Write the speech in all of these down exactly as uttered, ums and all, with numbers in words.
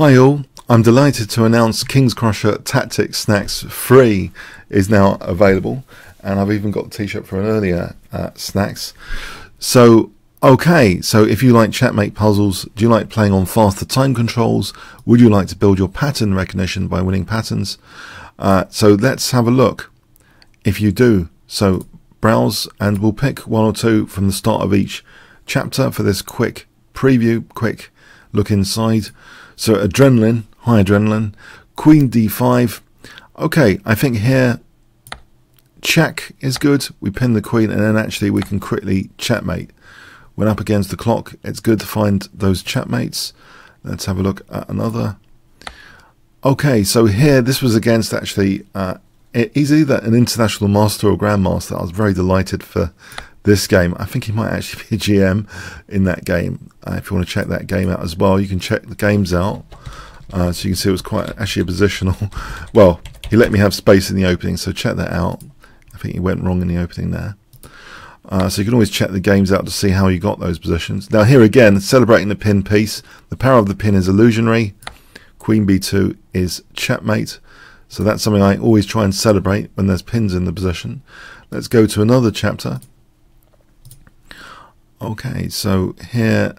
Hi all, I'm delighted to announce King's Crusher Tactic Snacks Free is now available, and I've even got a t-shirt for an earlier uh, snacks. So okay, so if you like chatmate puzzles, do you like playing on faster time controls, would you like to build your pattern recognition by winning patterns? Uh, so let's have a look if you do. So browse and we'll pick one or two from the start of each chapter for this quick preview, quick look inside. So adrenaline, high adrenaline, queen d five. Okay, I think here check is good. We pin the queen and then actually we can quickly checkmate. When up against the clock, it's good to find those checkmates. Let's have a look at another. Okay, so here this was against actually, uh, he's either an international master or grandmaster. I was very delighted for this game. I think he might actually be a G M in that game. Uh, if you want to check that game out as well, you can check the games out. Uh, so you can see it was quite actually a positional. Well, he let me have space in the opening, so check that out. I think he went wrong in the opening there. Uh, so you can always check the games out to see how you got those positions. Now here again, celebrating the pin piece. The power of the pin is illusionary. Queen b two is checkmate. So that's something I always try and celebrate when there's pins in the position. Let's go to another chapter. Okay, so here,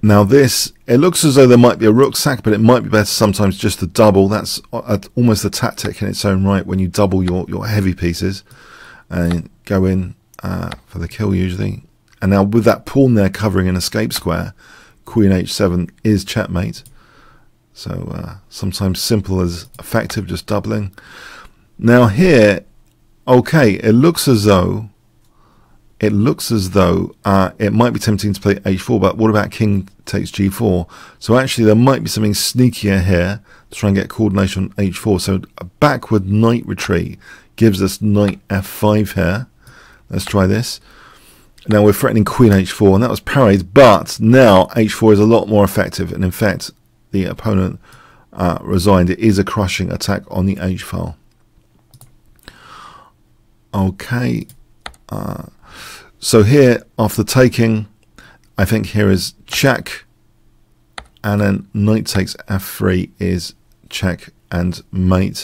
now this, it looks as though there might be a rook sack, but it might be better sometimes just to double. That's a, almost a tactic in its own right when you double your, your heavy pieces and go in uh, for the kill usually. And now with that pawn there covering an escape square, queen h seven is checkmate. So uh, sometimes simple is effective, just doubling. Now here, okay, it looks as though It looks as though uh, it might be tempting to play h four, but what about king takes g four? So actually there might be something sneakier here to try and get coordination on h four. So a backward knight retreat gives us knight f five here. Let's try this. Now we're threatening queen h four, and that was parried, but now h four is a lot more effective, and in fact the opponent uh, resigned. It is a crushing attack on the h file. Okay. Uh, So here, after taking, I think here is check, and then knight takes f three is check and mate.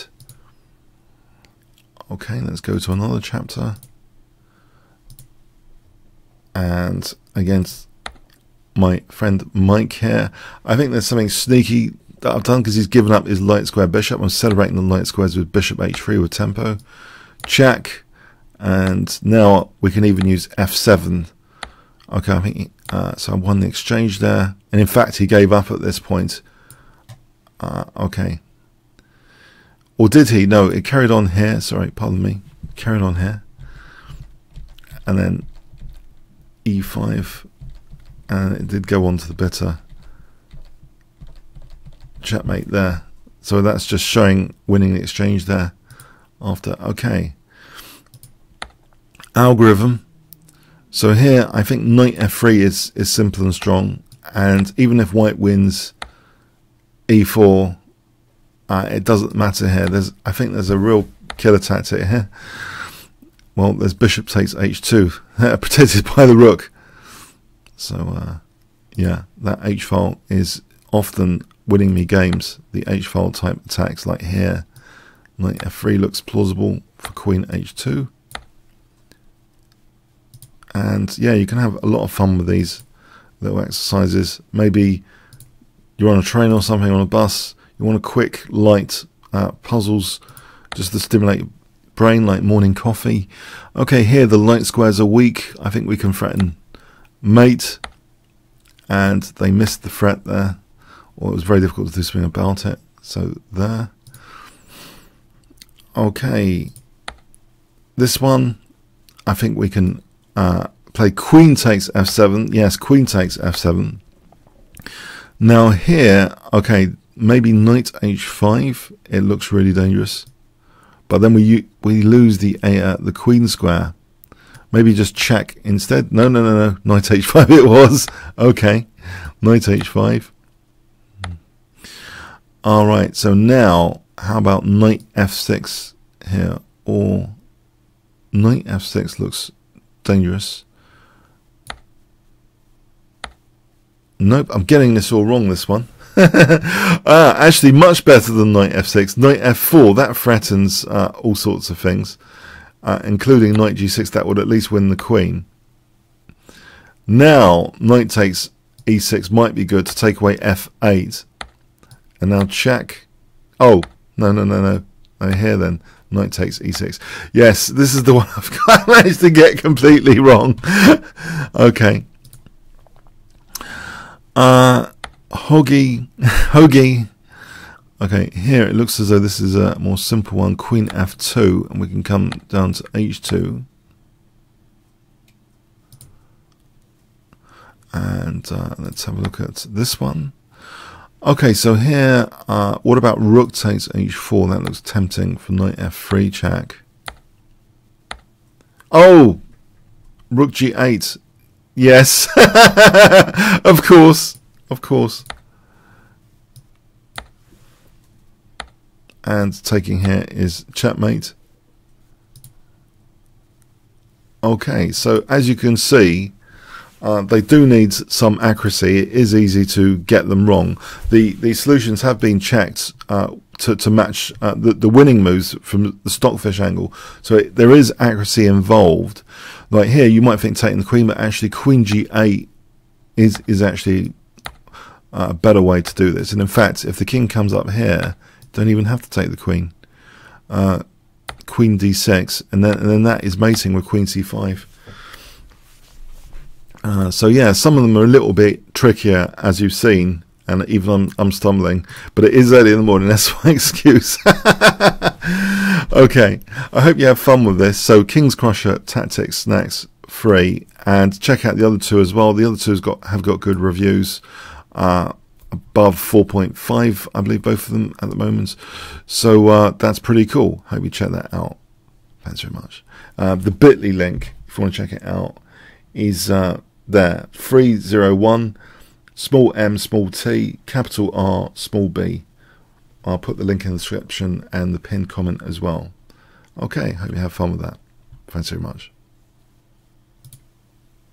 Okay, let's go to another chapter. And against my friend Mike here, I think there's something sneaky that I've done because he's given up his light square bishop. I'm celebrating the light squares with bishop h three with tempo. Check. And now we can even use f seven. Okay, I think uh, so I won the exchange there, and in fact he gave up at this point. Uh, okay, or did he? No, it carried on here. Sorry, pardon me. Carried on here, and then e five, and it did go on to the bitter checkmate there. So that's just showing winning the exchange there. After okay. Algorithm. So here I think knight f three is is simple and strong, and even if white wins e four, uh, it doesn't matter here. There's I think there's a real killer tactic here. Well, there's bishop takes h two, protected by the rook. So uh, yeah, that h file is often winning me games. The h file type attacks, like here, knight f three looks plausible for queen h two. And yeah, you can have a lot of fun with these little exercises. Maybe you're on a train or something, on a bus. You want a quick, light uh, puzzles just to stimulate brain, like morning coffee. Okay, here the light squares are weak. I think we can threaten mate. And they missed the threat there. Or well, it was very difficult to do something about it. So there. Okay. This one, I think we can... Uh, play queen takes f seven. Yes, queen takes f seven. Now here, okay, maybe knight h five. It looks really dangerous, but then we we lose the uh, the queen square. Maybe just check instead. No, no, no, no. Knight h five. It was okay. Knight h five. All right. So now, how about knight f six here, or knight f six looks dangerous. Nope, I'm getting this all wrong, this one. uh, actually, much better than knight f six. Knight f four, that threatens uh, all sorts of things, uh, including knight g six. That would at least win the queen. Now, knight takes e six might be good to take away f eight. And now check. Oh, no, no, no, no. No, here then. Knight takes e six. Yes, this is the one I've got, I managed to get completely wrong. Okay. Uh, Hoggy. Hoggy. Okay, here it looks as though this is a more simple one. Queen f two. And we can come down to h two. And uh, let's have a look at this one. Okay, so here, uh, what about rook takes h four? That looks tempting for knight f three check. Oh, rook g eight. Yes, of course, of course. And taking here is checkmate. Okay, so as you can see, Uh, they do need some accuracy. It is easy to get them wrong. The the solutions have been checked uh, to to match uh, the the winning moves from the Stockfish angle. So it, there is accuracy involved. Like here, you might think taking the queen, but actually queen g eight is is actually a better way to do this. And in fact, if the king comes up here, you don't even have to take the queen. Uh, queen d six, and then and then that is mating with queen c five. Uh, so yeah, some of them are a little bit trickier, as you've seen, and even I'm, I'm stumbling, but it is early in the morning, that's my excuse. Okay, I hope you have fun with this. So King's Crusher Tactic Snacks free, and check out the other two as well. The other two has got, have got good reviews, uh, above four point five, I believe, both of them at the moment. So uh, that's pretty cool. Hope you check that out. Thanks very much. Uh, the bit dot l y link, if you want to check it out, is... Uh, there, three zero one, small m, small t, capital R, small b. I'll put the link in the description and the pinned comment as well. Okay, hope you have fun with that. Thanks very much.